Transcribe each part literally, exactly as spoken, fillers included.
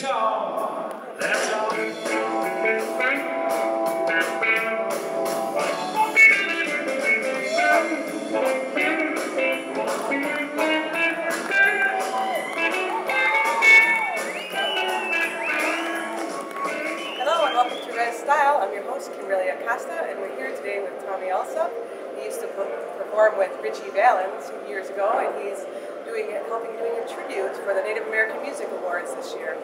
guitar. That's all. Hello and welcome to RezStyle. I'm your host, Kimberlie Acosta, and we're here today with Tommy Allsup. He used to perform with Ritchie Valens years ago, and he's doing helping doing a tribute for the Native American Music Awards this year.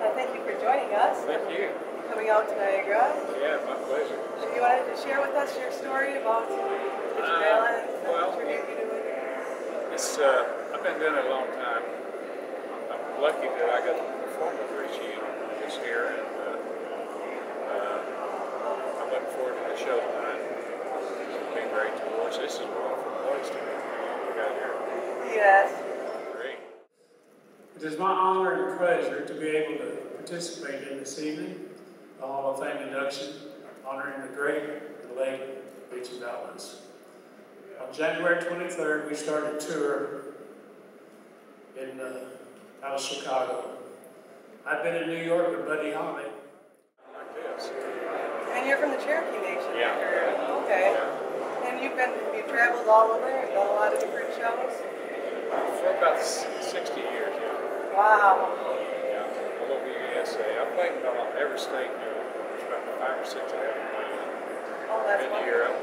Uh, thank you for joining us. Thank you. Coming out to Niagara. Yeah, my pleasure. Do you want to share with us your story about Ritchie uh, Valens and well, the tribute you do with him? It's, uh, I've been doing it a long time. I'm lucky that I got to perform with Ritchie this year, and uh, uh, I'm looking forward to the show tonight. It's been great to watch. This is one of the place to we got here. Yes. Great. It is my honor and pleasure to be able to participate in this evening, the Hall of Fame induction, honoring the great and late Ritchie Valens. On January twenty-third, we started a tour in, uh, out of Chicago. I've been in New York with Buddy Holly. Like this. And you're from the Cherokee Nation? Yeah. Or, okay. Yeah. And you've been, you've traveled all over, you've done a lot of different shows? For about sixty years, yeah. Wow. Yeah, all over the U S A. I've played in about every state now. There's about five or six I haven't played in. Oh, that's wonderful. In Europe.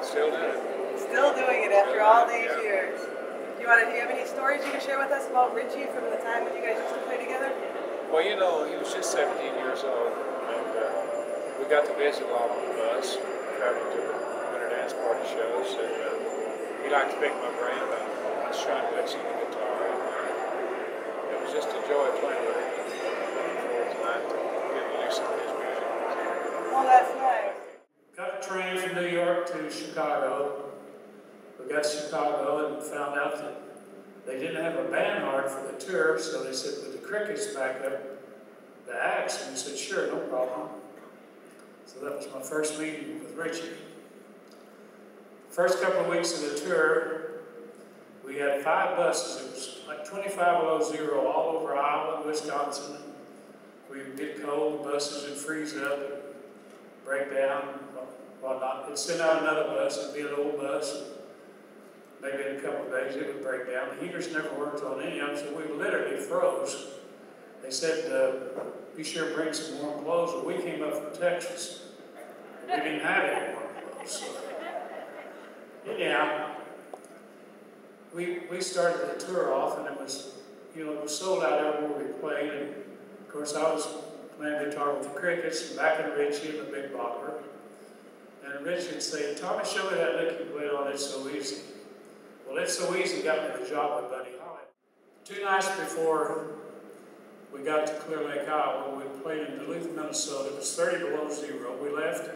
Still doing it. Still doing it after all these yeah. years. Do you want to, do you have any stories you can share with us about Ritchie from the time when you guys used to play together? Well, you know, he was just seventeen years old, and uh, we got to visit a lot on the bus, traveling to the Winter Dance Party shows, and uh, he liked to pick my brain about I was trying to listen to the guitar, and uh, it was just a joy playing with him. Tonight, to get to do some of his music. Oh, that's nice. Got a train from New York to Chicago. We got to Chicago and found out that they didn't have a band hard for the tour, so they said, "Would the Crickets back up the acts?" And we said, "Sure, no problem." So that was my first meeting with Ritchie. First couple of weeks of the tour, we had five buses. It was like twenty-five below zero all over Iowa and Wisconsin. We would get cold, the buses would freeze up, break down, whatnot. They'd send out another bus, it'd be an old bus. Maybe in a couple of days it would break down. The heaters never worked on any of them, so we literally froze. They said, uh, be sure to bring some warm clothes. Well, we came up from Texas. We didn't have any warm clothes. So. Anyhow, we, we started the tour off, and it was, you know, it was sold out everywhere we played, and of course I was playing guitar with the Crickets, and back in Ritchie and the Big Bopper, and Ritchie would say, "Tommy, show me that lick you played on It's So Easy." Well, It's So Easy got me the job with Buddy Holly. Two nights before we got to Clear Lake, Iowa, we played in Duluth, Minnesota. It was thirty below zero. We left.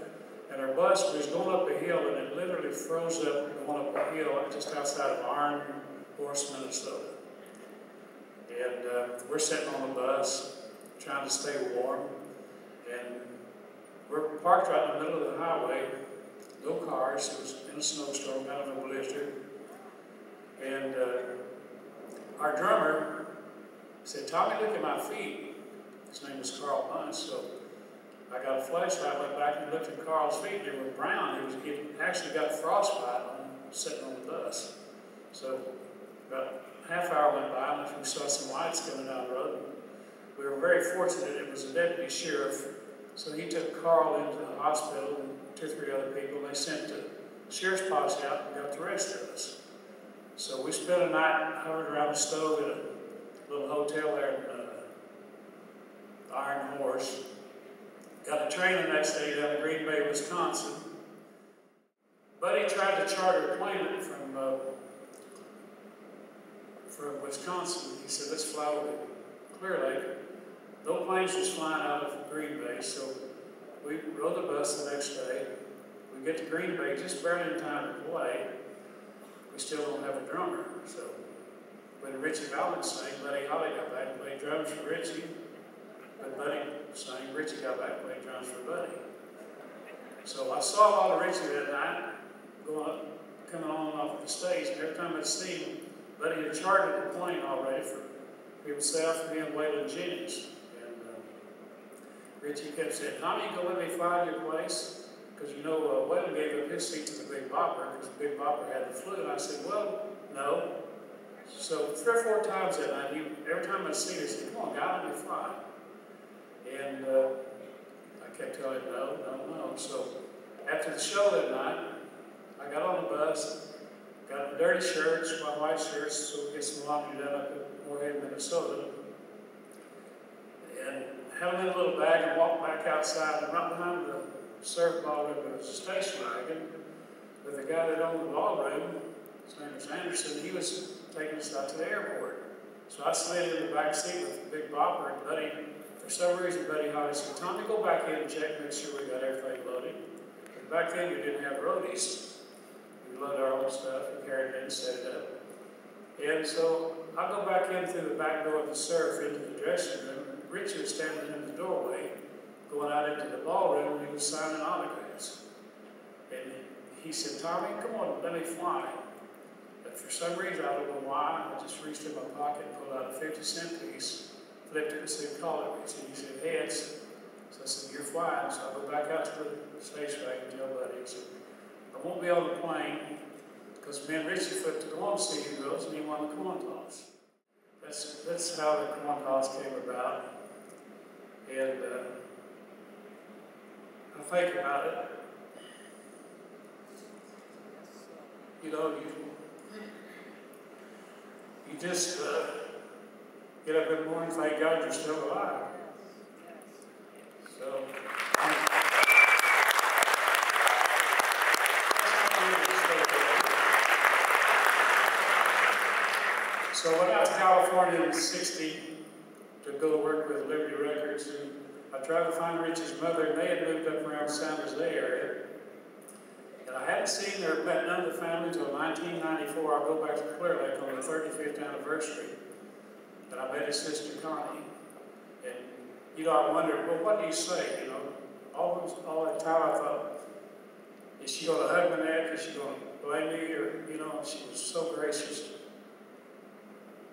And our bus was going up a hill, and it literally froze up going up a hill just outside of Iron Horse, Minnesota. And uh, we're sitting on the bus, trying to stay warm, and we're parked right in the middle of the highway, no cars, it was in a snowstorm, I don't know what it is here. And uh, our drummer said, "Tommy, look at my feet." His name was Carl Bunch, so I got a flashlight, went back and looked at Carl's feet, and they were brown. He, was, he actually got frostbite on sitting on the bus. So about half hour went by, and we saw some lights coming down the road. We were very fortunate. It was a deputy sheriff, so he took Carl into the hospital and two or three other people. They sent the sheriff's posse out and got the rest of us. So we spent a night hovered around the stove at a little hotel there in uh, Iron Horse. Got a train the next day down to Green Bay, Wisconsin. Buddy tried to charter a plane from, uh, from Wisconsin. He said, "Let's fly over to Clear Lake." No planes was flying out of Green Bay, so we rode the bus the next day. We get to Green Bay just barely in time to play. We still don't have a drummer. So when Ritchie Valens sang, Buddy Holly got back and played drums for Ritchie. But Buddy sang, Ritchie got back playing drums for Buddy. So I saw a lot of Ritchie that night going up, coming on and off the stage, and every time I'd see him, Buddy had charted the plane already for It was Seth, me, and Waylon Jennings. And uh, Ritchie kept saying, "How do you go let me find your place?" Because, you know, uh, Waylon gave up his seat to the Big Bopper because the Big Bopper had the flu. And I said, "Well, no." So three or four times that night, he, every time I see this, he said, "Come on, guy, let me fly." And uh, I kept telling him, "No, no, no." So after the show that night, I got on the bus, got dirty shirts, my white shirts, so we get some laundry done up in Moorhead, Minnesota. And held in a little bag and walked back outside, and right behind the surf ballroom there was a station wagon with the guy that owned the ballroom, his name was Anderson. He was taking us out to the airport. So I slid in the back seat with the Big Bopper and Buddy. For some reason, Buddy Holly said, "Tommy, go back in and check, make sure we got everything loaded." And back then, we didn't have roadies. We loaded our own stuff and carried it and set it up. And so I go back in through the back door of the surf into the dressing room. Richie was standing in the doorway, going out into the ballroom, and he was signing autographs. And he said, "Tommy, come on, let me fly." But for some reason, I don't know why, I just reached in my pocket and pulled out a fifty cent piece, flipped it and said, "Call it, Richie." He said, "Heads." So I said, "You're flying." So I go back out to the station wagon and tell Buddy, I said, "I won't be on the plane because me and Richie flipped the coin to see who goes, and he won the coin toss." That's, that's how the coin toss came about. And uh, I think about it. You know, you, you just uh, get up in the morning and thank God you're still alive. So, so I went out to California in sixty to go to work with Liberty Records, and I tried to find Richie's mother, and they had moved up around San Jose area. And I hadn't seen or met none of the family until nineteen ninety-four. I go back to Clear Lake on the thirty-fifth anniversary, and I met his sister Connie. And you know, I wondered, well, what do you say? You know, always, all the time I thought, is she going to hug my neck? Is she going to blame me? Or, you know, she was so gracious.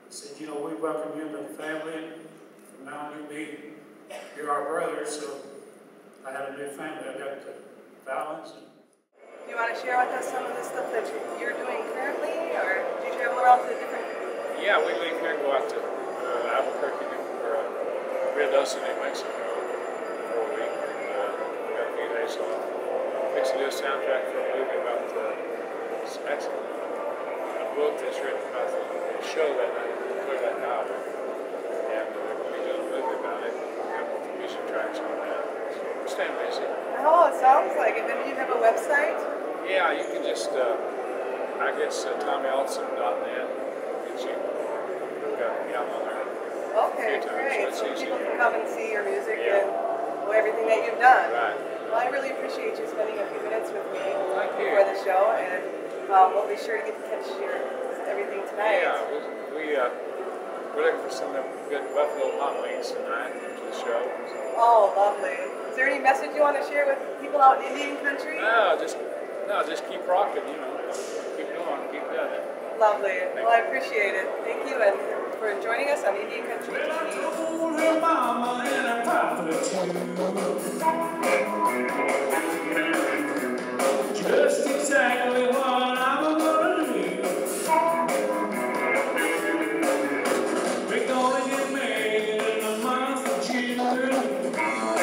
I said, "You know, we welcome you into the family, and from now on, you'll be, you're our brother." So I had a new family. I got to Valens. Do you want to share with us some of the stuff that you're doing currently, or do you travel around to different? Yeah, we leave here and go out to uh, Albuquerque, or Rio Dulce, New Mexico for a week, and uh, we got a few days off. Fixing to do a soundtrack for a movie about the, it's excellent, a book that's written about the show that night, Clear Lake Hour, and uh, we'll be doing a movie about it, and we'll have the music tracks on that, so we're staying busy. Oh, it sounds like it. And you have a website? Yeah, you can just, uh, I guess, uh, Tommy Allson dot net, gets you, look up, yeah, I'm on there. Okay, great. So people can come and see your music, yeah, and everything that you've done. Right. Well, I really appreciate you spending a few minutes with me before the show, and um, we'll be sure to get to catch your everything tonight. Yeah, we, we, uh, we're looking for some good buffalo hot wings tonight to the show. So. Oh, lovely. Is there any message you want to share with people out in Indian country? No, just, no, just keep rocking, you know, keep going, keep doing it. Lovely. Well, I appreciate it. Thank you, and for joining us on Indian Country. Well, I told her mama and I probably too. Just exactly what I'm gonna do. We're gonna get married in a month of June.